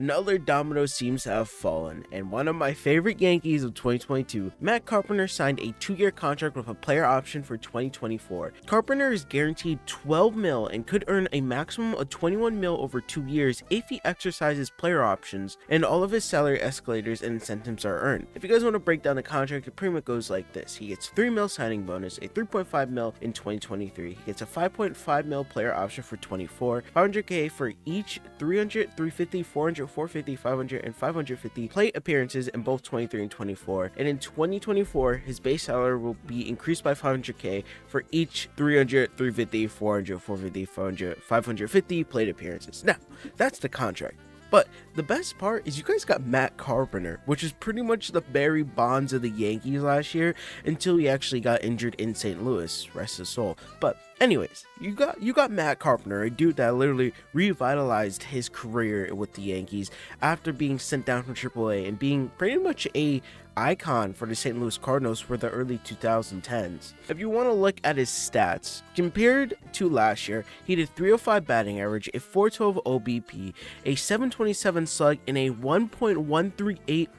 Another domino seems to have fallen, and one of my favorite Yankees of 2022, Matt Carpenter, signed a 2-year contract with a player option for 2024. Carpenter is guaranteed $12 million and could earn a maximum of $21 million over 2 years if he exercises player options and all of his salary escalators and incentives are earned. If you guys want to break down the contract, it pretty much goes like this. He gets $3 million signing bonus, a $3.5 million in 2023. He gets a $5.5 million player option for 24, $500K for each 300, 350, 400, 450, 500, and 550 plate appearances in both 23 and 24, and in 2024 his base salary will be increased by $500K for each 300, 350, 400, 450, 500, 550 plate appearances. Now, that's the contract. But the best part is you guys got Matt Carpenter, which is pretty much the Barry Bonds of the Yankees last year until he actually got injured in St. Louis, rest his soul. But anyways, you got Matt Carpenter, a dude that literally revitalized his career with the Yankees after being sent down from AAA and being pretty much a icon for the St. Louis Cardinals for the early 2010s. If you want to look at his stats, compared to last year, he did 305 batting average, a 412 OBP, a 727 slug, and a 1.138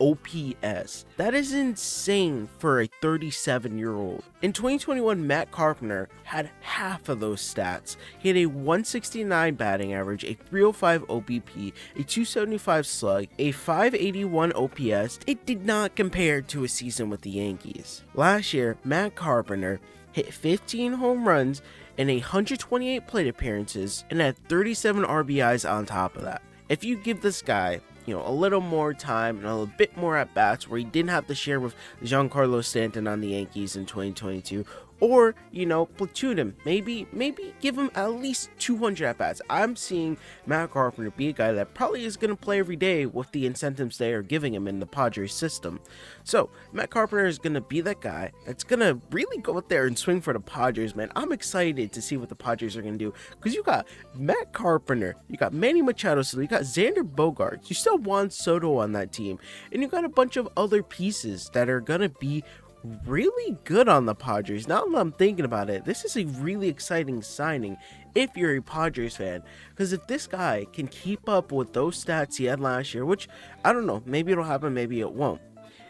OPS. That is insane for a 37-year-old. In 2021, Matt Carpenter had half of those stats. He had a 169 batting average, a 305 OBP, a 275 slug, a 581 OPS. It did not compare to a season with the Yankees. Last year, Matt Carpenter hit 15 home runs and 128 plate appearances and had 37 RBIs on top of that. If you give this guy, you know, a little more time and a little bit more at bats where he didn't have to share with Giancarlo Stanton on the Yankees in 2022, or, you know, platoon him, maybe give him at least 200 at bats. I'm seeing Matt Carpenter be a guy that probably is going to play every day with the incentives they are giving him in the Padres system. So Matt Carpenter is going to be that guy that's going to really go out there and swing for the Padres, man. I'm excited to see what the Padres are going to do, because you got Matt Carpenter, you got Manny Machado, so you got Xander Bogaerts, you still want Soto on that team, and you got a bunch of other pieces that are going to be really good on the Padres. Now that I'm thinking about it, this is a really exciting signing if you're a Padres fan, because if this guy can keep up with those stats he had last year, which I don't know, maybe it'll happen, maybe it won't,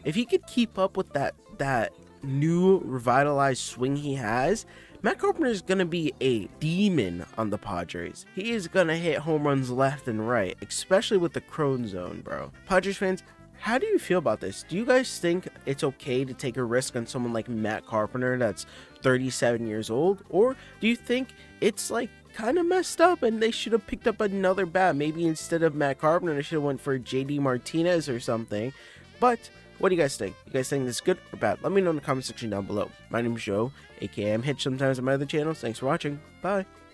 if he could keep up with that new revitalized swing he has, Matt Carpenter is going to be a demon on the Padres. He is going to hit home runs left and right, especially with the crone zone, bro. Padres fans, how do you feel about this? Do you guys think it's okay to take a risk on someone like Matt Carpenter that's 37 years old? Or do you think it's like kind of messed up and they should have picked up another bat? Maybe instead of Matt Carpenter, they should have went for JD Martinez or something. But what do you guys think? You guys think this is good or bad? Let me know in the comment section down below. My name is Joe, aka I'm Hitch sometimes on my other channels. Thanks for watching. Bye.